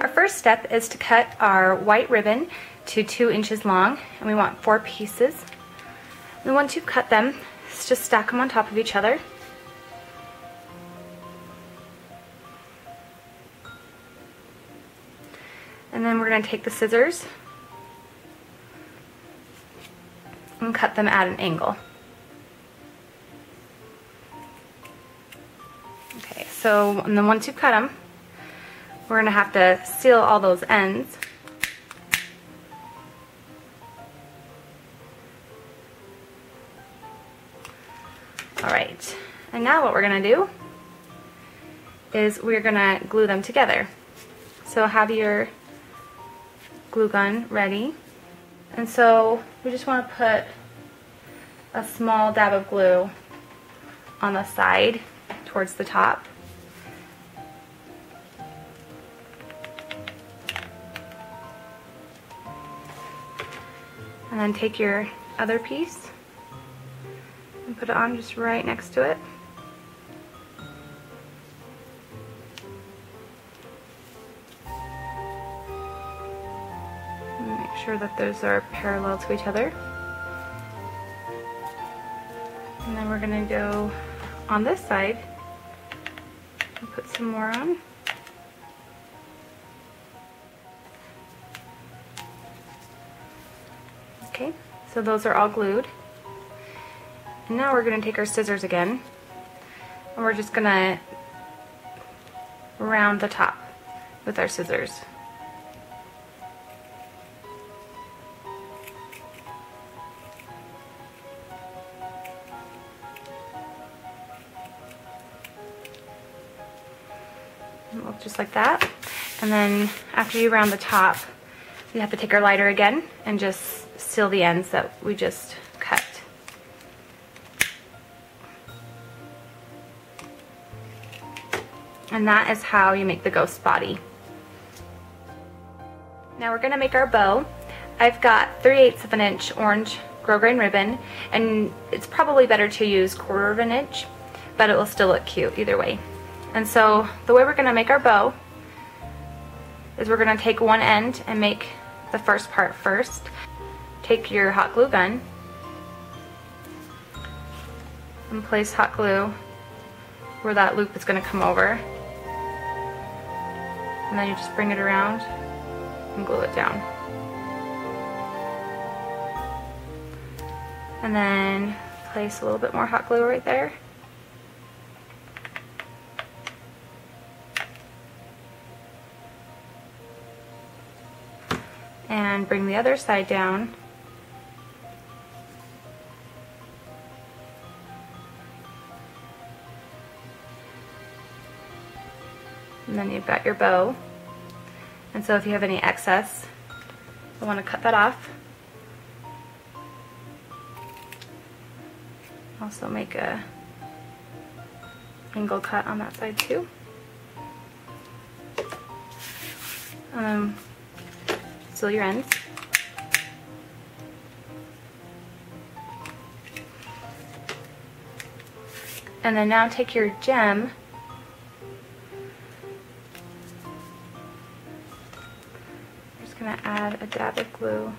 Our first step is to cut our white ribbon to 2 inches long, and we want 4 pieces. And once you cut them, just stack them on top of each other. And then we're going to take the scissors and cut them at an angle. Okay, so and then once you cut them, we're going to have to seal all those ends. Alright, and now what we're going to do is we're going to glue them together. So have your glue gun ready. And so we just want to put a small dab of glue on the side towards the top. And then take your other piece and put it on just right next to it. Make sure that those are parallel to each other. And then we're going to go on this side and put some more on. Okay, so those are all glued. And now we're going to take our scissors again, and we're just going to round the top with our scissors. Just like that. And then after you round the top, you have to take our lighter again and just seal the ends that we just cut. And that is how you make the ghost body. Now we're going to make our bow. I've got 3/8 of an inch orange grosgrain ribbon, and it's probably better to use 1/4 of an inch, but it will still look cute either way. And so the way we're going to make our bow is we're going to take one end and make the first part first. Take your hot glue gun and place hot glue where that loop is going to come over. And then you just bring it around and glue it down. And then place a little bit more hot glue right there. And bring the other side down and then you've got your bow. And so if you have any excess, you want to cut that off. Also make a angle cut on that side too. Seal your ends. And then now take your gem . I'm just going to add a dab of glue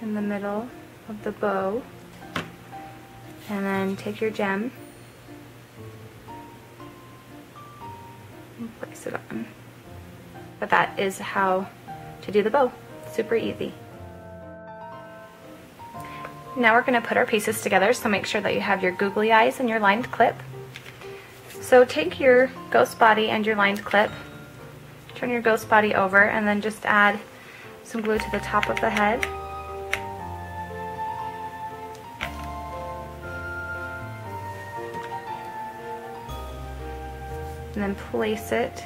in the middle of the bow, and then take your gem and place it on. But that is how to do the bow. Super easy. Now we're going to put our pieces together, so make sure that you have your googly eyes and your lined clip. So take your ghost body and your lined clip, turn your ghost body over, and then just add some glue to the top of the head. And then place it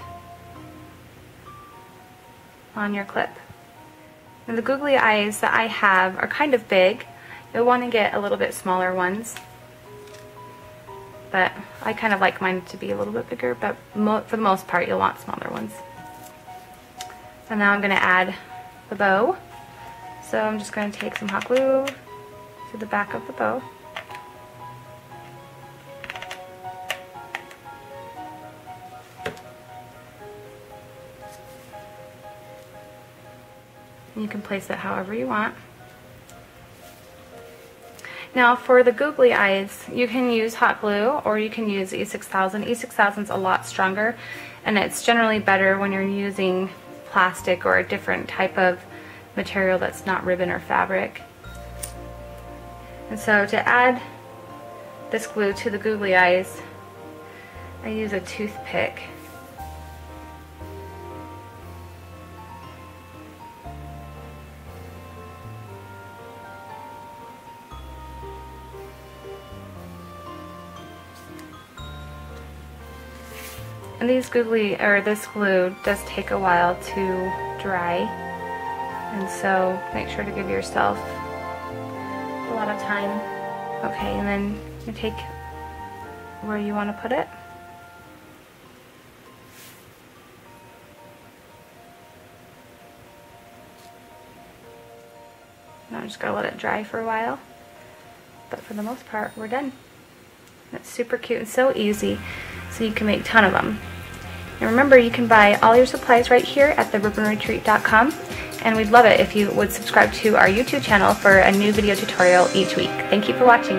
on your clip. Now the googly eyes that I have are kind of big. You'll want to get a little bit smaller ones, but I kind of like mine to be a little bit bigger, but for the most part you'll want smaller ones. And now I'm going to add the bow. So I'm just going to take some hot glue to the back of the bow. and you can place it however you want. Now for the googly eyes, you can use hot glue or you can use E6000. E6000 is a lot stronger, and it's generally better when you're using plastic or a different type of material that's not ribbon or fabric. And so to add this glue to the googly eyes, I use a toothpick. And this glue does take a while to dry, and so make sure to give yourself a lot of time. Okay, and then you take where you want to put it. Now I'm just going to let it dry for a while, but for the most part we're done. And it's super cute and so easy. So you can make a ton of them. And remember, you can buy all your supplies right here at TheRibbonRetreat.com, and we'd love it if you would subscribe to our YouTube channel for a new video tutorial each week. Thank you for watching.